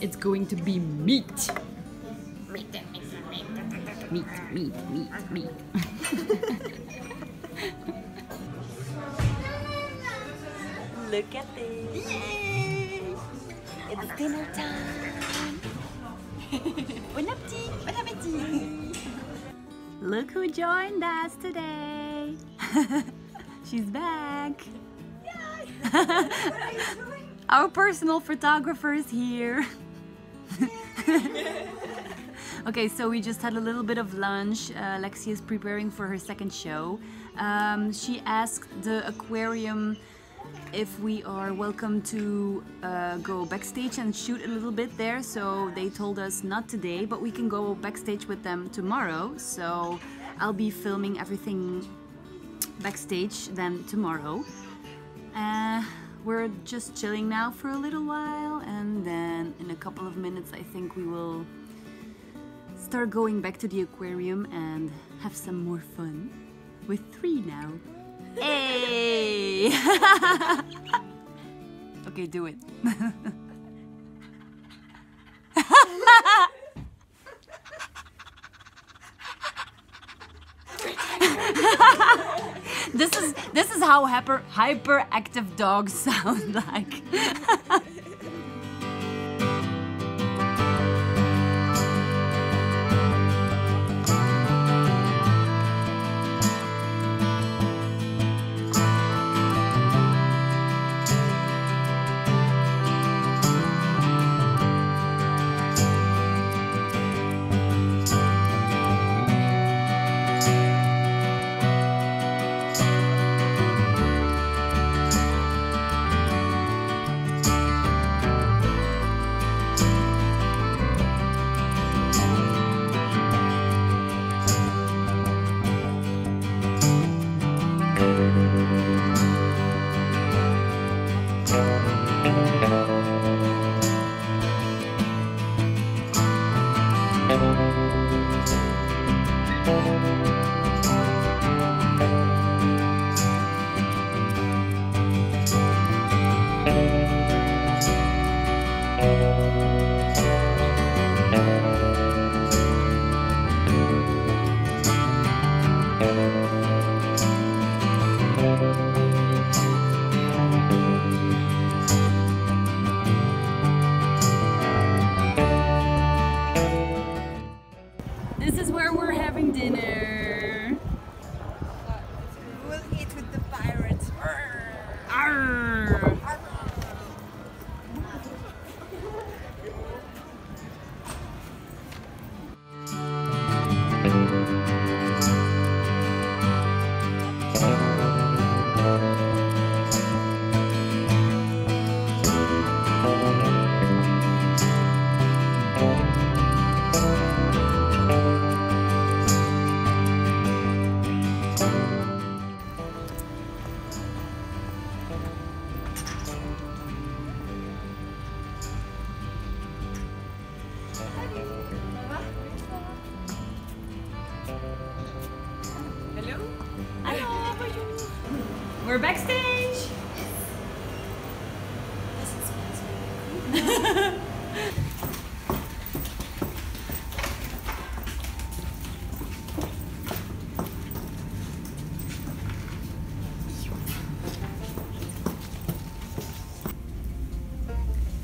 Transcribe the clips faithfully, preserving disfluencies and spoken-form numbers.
It's going to be meat. Meat, meat, meat, meat, meat, meat. Look at this. Yay! It's dinner time. Bon appétit, bon appétit. Look who joined us today. She's back. Our personal photographer is here. Okay, so we just had a little bit of lunch. Uh, Lexi is preparing for her second show. Um, she asked the aquarium if we are welcome to uh, go backstage and shoot a little bit there. So they told us not today, but we can go backstage with them tomorrow. So I'll be filming everything backstage then tomorrow. Uh, We're just chilling now for a little while, and then in a couple of minutes I think we will start going back to the aquarium and have some more fun. We're three now. Hey! Okay, do it. This is this is how hyper hyperactive dogs sound like. We're backstage! Yes.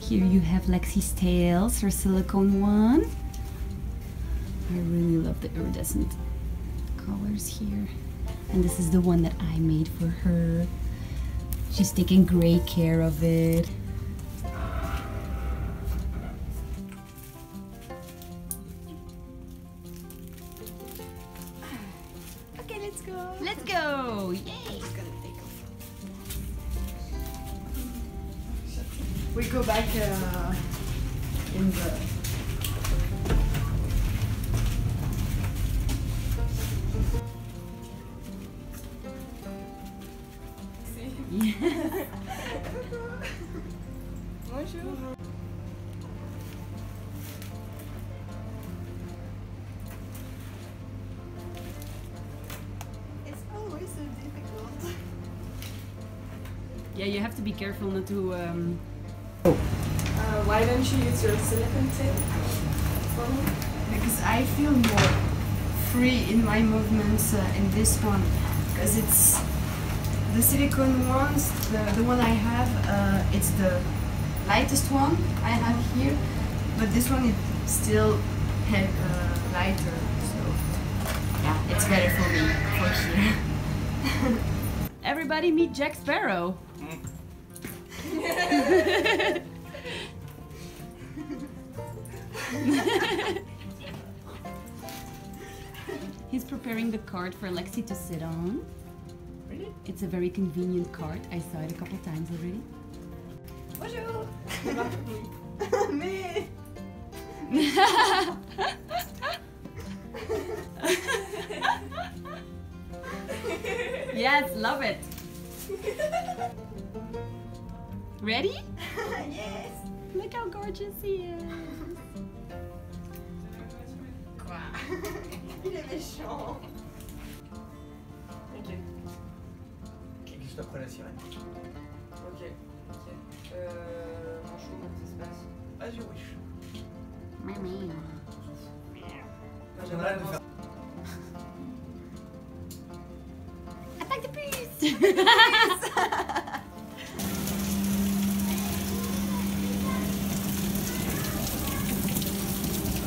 Here you have Lexi's tails, her silicone one. I really love the iridescent colors here. And this is the one that I made for her. She's taking great care of it. Okay, let's go. Let's go. Yay. We go back uh, in the... Bonjour. It's always so difficult. Yeah, you have to be careful not to. Um... Oh. Um. why don't you use your silicone tip for me? Because I feel more free in my movements uh, in this one, because it's the silicone ones, the, the one I have, uh, it's the lightest one I have here, but this one is still have, uh, lighter, so yeah, it's better for me, for sure. Everybody meet Jack Sparrow! Mm. He's preparing the cart for Lexi to sit on. Really? It's a very convenient cart. I saw it a couple times already. Bonjour! Me! Yes, love it! Ready? Yes! Look how gorgeous he is! Il est méchant. Ok. Ok, juste après la sirène. Ok. Ok. Euh... Manchou, comment ça se passe? Ah, je wish. Mimi. J'aimerais le faire. Attaque de puce!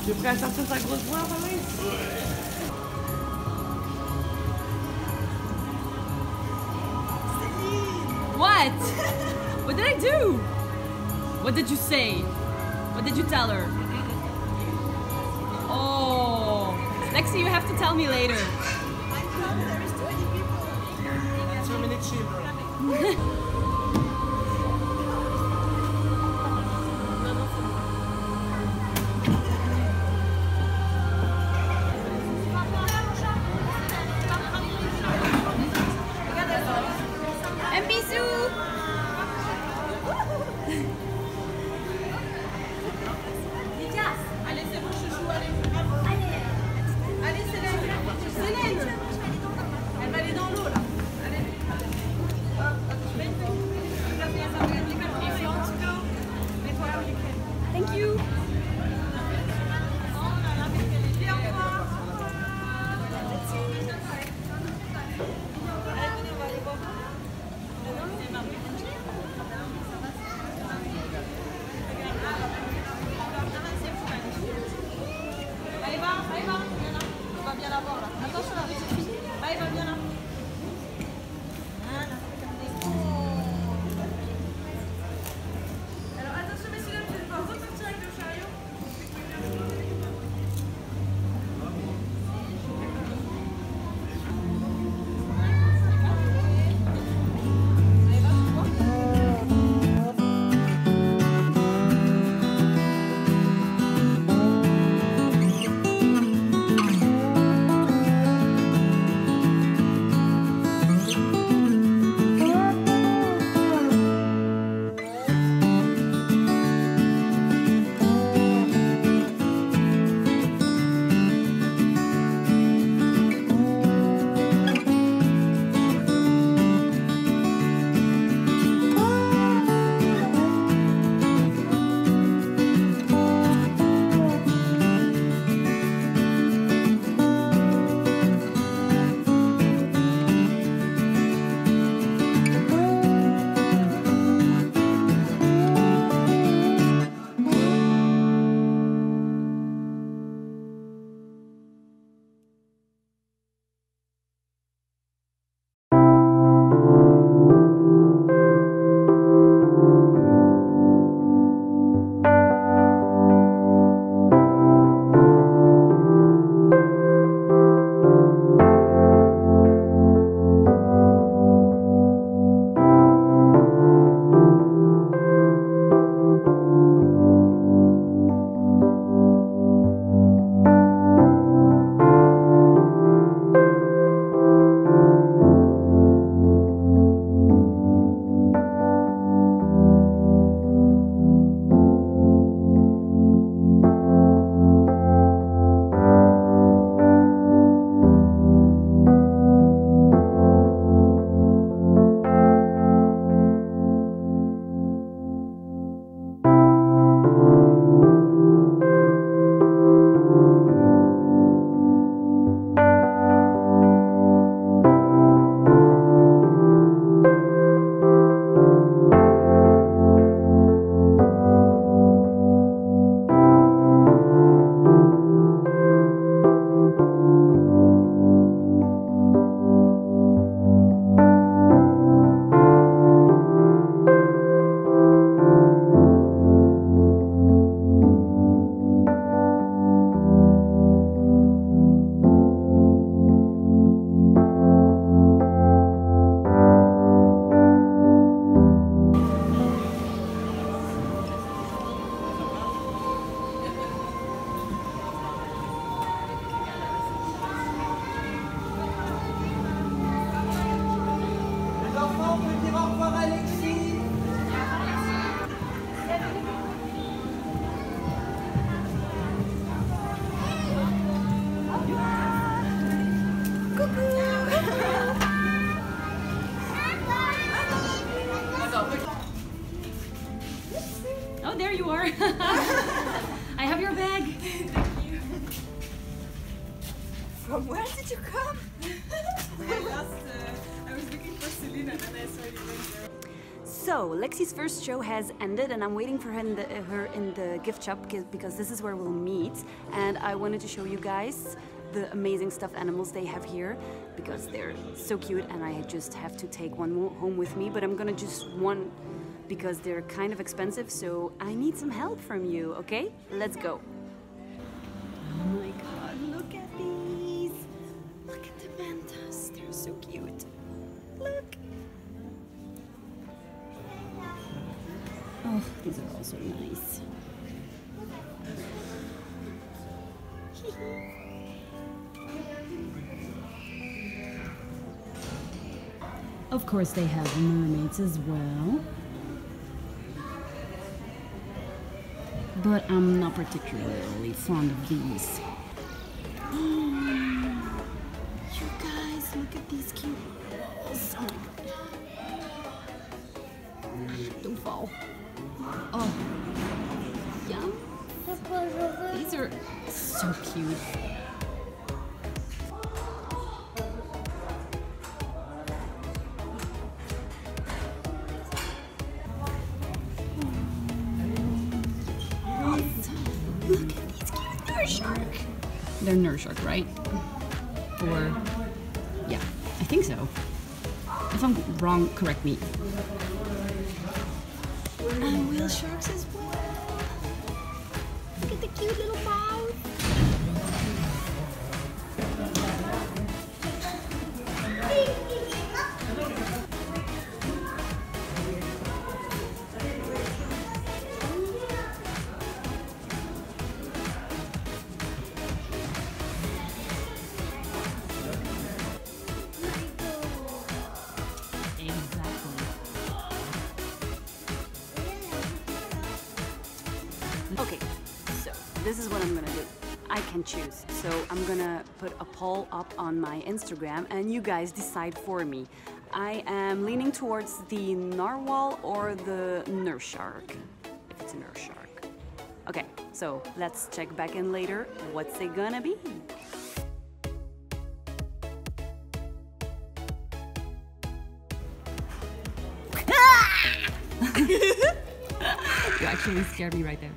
Tu es prêt à sortir sa grosse voix, Marie? Ouais. What? What did I do? What did you say? What did you tell her? Oh, Lexi, you have to tell me later. I thought there is twenty people. So many children. Allez, c'est dans l'eau là. Allez, hop, hop, I have your bag. Thank you. From where did you come? I, last, uh, I was looking for Selena and I saw you went there. So, Lexi's first show has ended and I'm waiting for her in the, uh, her in the gift shop because this is where we'll meet. And I wanted to show you guys the amazing stuffed animals they have here because they're so cute and I just have to take one more home with me. But I'm gonna just one because they're kind of expensive, so I need some help from you, okay? Let's go. Oh my god, look at these! Look at the mantas, they're so cute. Look! Oh, these are also nice. Of course they have mermaids as well. But I'm not particularly fond of these. Mm. You guys, look at these cute balls. Oh my god. Don't fall. Oh. Yum. These are so cute. They're Nerf shark, right? Or, yeah, I think so. If I'm wrong, correct me. And whale sharks as well. Look at the cute little mouth. Okay, so this is what I'm gonna do. I can choose. So I'm gonna put a poll up on my Instagram and you guys decide for me. I am leaning towards the narwhal or the Nerf shark, if it's a Nerf shark. Okay, so let's check back in later. What's it gonna be? You actually scared me right there.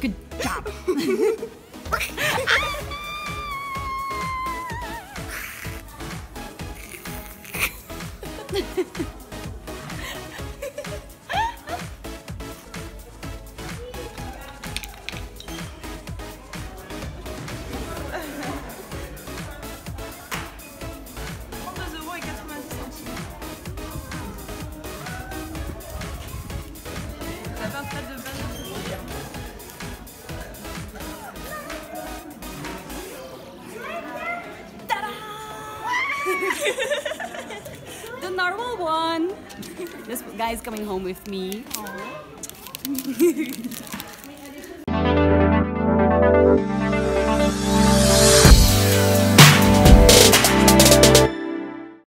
Good job. The narwhal one. This guy's coming home with me. Aww.